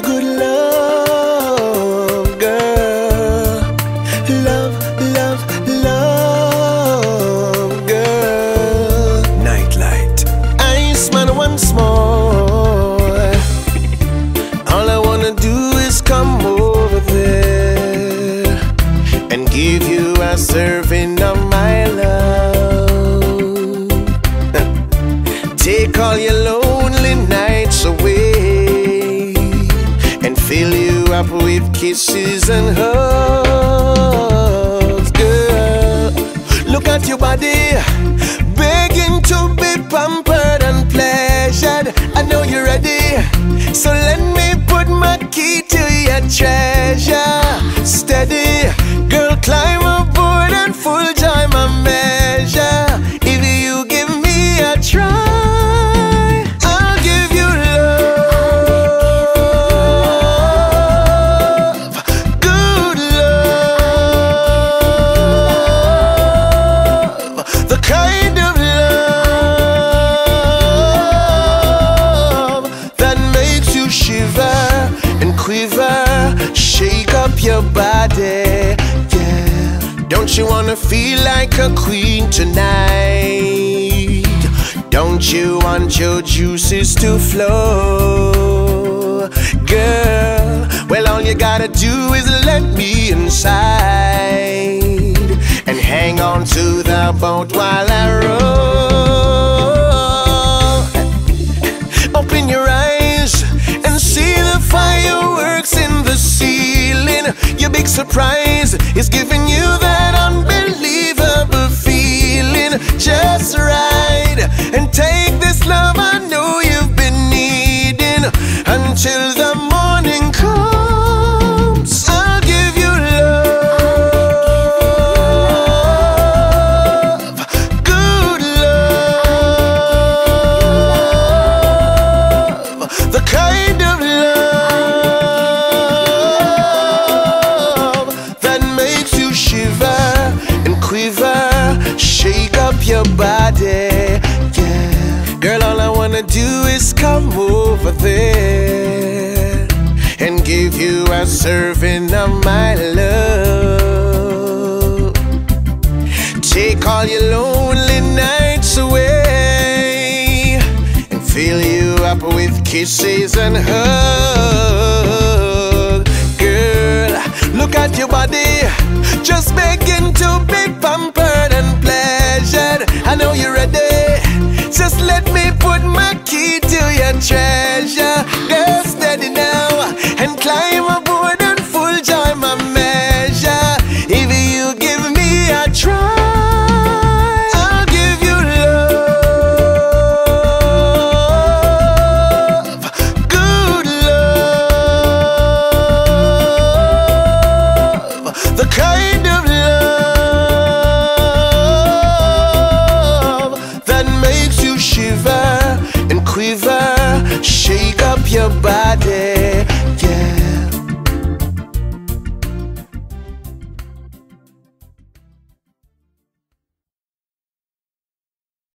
you good love, girl. Love, love, love, girl. Nightlight. Iceman once more. All I wanna do is come over there and give you a serving of my love. Take all your lonely nights away with kisses and hugs, girl. Look at your body, begging to be pampered and pleasured. I know you're ready, so let me put my key to your treasure. Steady, girl, climb aboard and full joy my measure. If you give me a try, shake up your body, yeah. Don't you wanna feel like a queen tonight? Don't you want your juices to flow, girl? Well, all you gotta do is let me inside and hang on to the boat while I roll. Open your eyes and see the fireworks in the ceiling. Your big surprise is giving you that unbelievable feeling. Just ride and take this love I know you've been needing until the morning comes. I'll give you love, good love, the kind of love your body, yeah. Girl, all I wanna do is come over there and give you a serving of my love. Take all your lonely nights away and fill you up with kisses and hugs. Girl, look at your body, just begging to be pampered and blessed. I know you're ready, just let me put my key to your treasure. Girl, steady now and climb aboard and full joy my measure. If you give me a try, I'll give you love, good love, the kind of love shiver and quiver, shake up your body.